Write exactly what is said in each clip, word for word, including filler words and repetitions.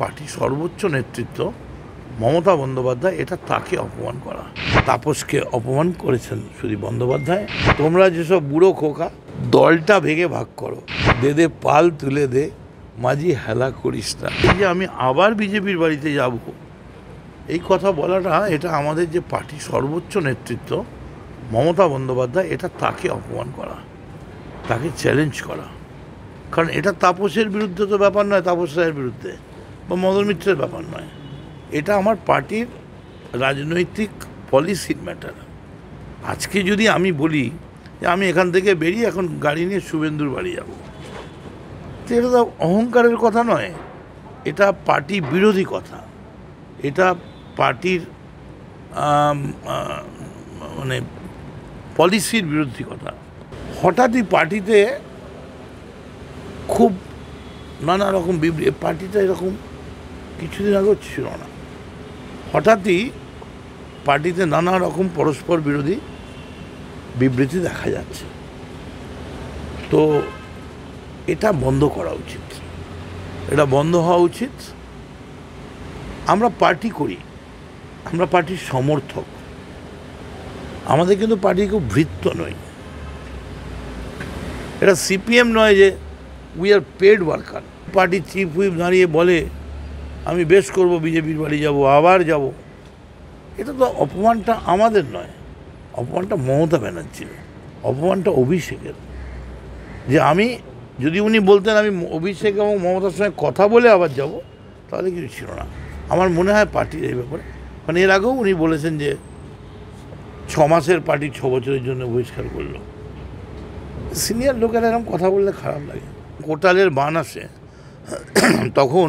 পার্টির সর্বোচ্চ নেতৃত্ব মমতা বন্দ্যোপাধ্যায়, এটা তাকে অপমান করা। তাপসকে অপমান করেছেন সুদীপ বন্দ্যোপাধ্যায়। তোমরা যেসব বুড়ো খোকা, দলটা ভেঙে ভাগ করো, দে দে পাল তুলে দে, মাঝি হেলা করিস না। এই যে আমি আবার বিজেপির বাড়িতে যাব, এই কথা বলাটা, এটা আমাদের যে পার্টির সর্বোচ্চ নেতৃত্ব মমতা বন্দ্যোপাধ্যায়, এটা তাকে অপমান করা, তাকে চ্যালেঞ্জ করা। কারণ এটা তাপসের বিরুদ্ধে তো ব্যাপার নয়, তাপস রায়ের বিরুদ্ধে বা মদন মিত্রের ব্যাপার নয়, এটা আমার পার্টির রাজনৈতিক পলিসির ম্যাটার। আজকে যদি আমি বলি যে আমি এখান থেকে বেরিয়ে এখন গাড়ি নিয়ে শুভেন্দুর বাড়ি যাব, তো এটা তো অহংকারের কথা নয়, এটা পার্টি বিরোধী কথা, এটা পার্টির মানে পলিসির বিরোধী কথা। হঠাৎই পার্টিতে খুব নানা রকম বিবৃতি, পার্টিটা এরকম কিছুদিন আগেও ছিল না, হঠাৎই পার্টিতে নানা রকম পরস্পর বিরোধী বিবৃতি দেখা যাচ্ছে। তো এটা বন্ধ করা উচিত, এটা বন্ধ হওয়া উচিত। আমরা পার্টি করি, আমরা পার্টির সমর্থক, আমাদের কিন্তু পার্টি খুব ভৃত্য নয়। এটা সিপিএম নয় যে উই আর পেড ওয়ার্কার। পার্টির চিফ হুইপ দাঁড়িয়ে বলে আমি বেশ করব, বিজেপির বাড়ি যাব, আবার যাব, এটা তো অপমানটা আমাদের নয়, অপমানটা মমতা ব্যানার্জির, অপমানটা অভিষেকের। যে আমি যদি উনি বলতেন আমি অভিষেক এবং মমতার সঙ্গে কথা বলে আবার যাব, তাহলে কিছু ছিল না। আমার মনে হয় পার্টির এই ব্যাপারে, কারণ এর আগেও উনি বলেছেন যে ছ মাসের পার্টি ছ বছরের জন্য বহিষ্কার করলো। সিনিয়র লোকেরা এরকম কথা বললে খারাপ লাগে। কোটালের বান আসে, তখন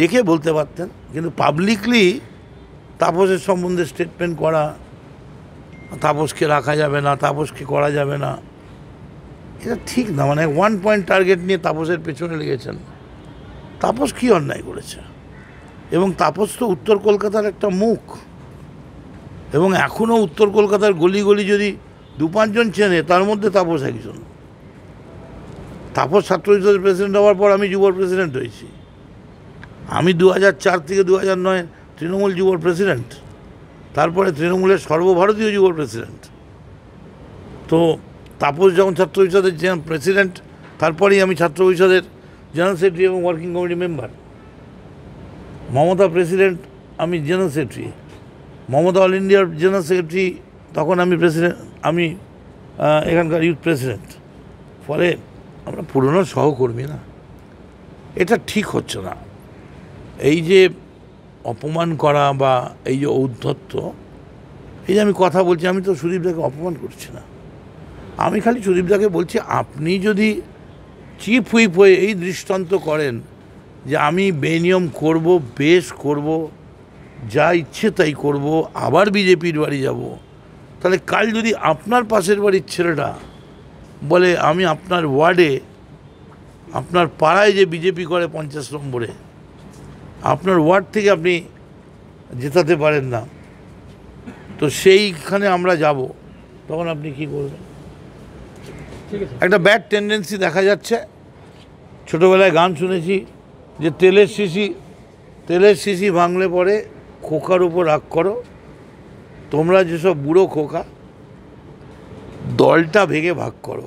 দেখে বলতে পারতেন, কিন্তু পাবলিকলি তাপসের সম্বন্ধে স্টেটমেন্ট করা, তাপসকে রাখা যাবে না, তাপসকে করা যাবে না, এটা ঠিক না। মানে ওয়ান পয়েন্ট টার্গেট নিয়ে তাপসের পেছনে লেগেছেন। তাপস কী অন্যায় করেছে? এবং তাপস তো উত্তর কলকাতার একটা মুখ, এবং এখনও উত্তর কলকাতার গলি গলি যদি দু পাঁচজন চেনে, তার মধ্যে তাপস একজন। তাপস ছাত্র পরিষদের প্রেসিডেন্ট হওয়ার পর আমি যুবর প্রেসিডেন্ট হয়েছি। আমি দু হাজার চার থেকে দু হাজার নয় তৃণমূল যুবর প্রেসিডেন্ট, তারপরে তৃণমূলের সর্বভারতীয় যুব প্রেসিডেন্ট। তো তাপস যখন ছাত্র পরিষদের প্রেসিডেন্ট, তারপরেই আমি ছাত্র পরিষদের জেনারেল সেক্রেটারি এবং working committee member. Mamata president, আমি জেনারেল সেক্রেটারি। মমতা অল ইন্ডিয়ার জেনারেল সেক্রেটারি, তখন আমি প্রেসিডেন্ট, আমি এখানকার ইউথ প্রেসিডেন্ট। ফলে আমরা পুরনো সহকর্মী না, এটা ঠিক হচ্ছে না। এই যে অপমান করা বা এই যে ঔদ্ধত্য, এই যে আমি কথা বলছি, আমি তো সুদীপদাকে অপমান করছি না, আমি খালি সুদীপদাকে বলছি আপনি যদি চিফ হুইপ হয়ে এই দৃষ্টান্ত করেন যে আমি বেনিয়ম করব, বেশ করব, যা ইচ্ছে তাই করব, আবার বিজেপির বাড়ি যাব, তাহলে কাল যদি আপনার পাশের বাড়ির ছেলেটা বলে আমি আপনার ওয়ার্ডে, আপনার পাড়ায় যে বিজেপি করে পঞ্চাশ নম্বরে, আপনার ওয়ার্ড থেকে আপনি জেতাতে পারেন না, তো সেইখানে আমরা যাব, তখন আপনি কি করবেন? একটা ব্যাড টেন্ডেন্সি দেখা যাচ্ছে। ছোটোবেলায় গান শুনেছি যে তেলের শিশি, তেলের শিশি ভাঙলে পরে খোকার উপর রাগ করো, তোমরা যেসব বুড়ো খোকা, দলটা ভেঙে ভাগ করো।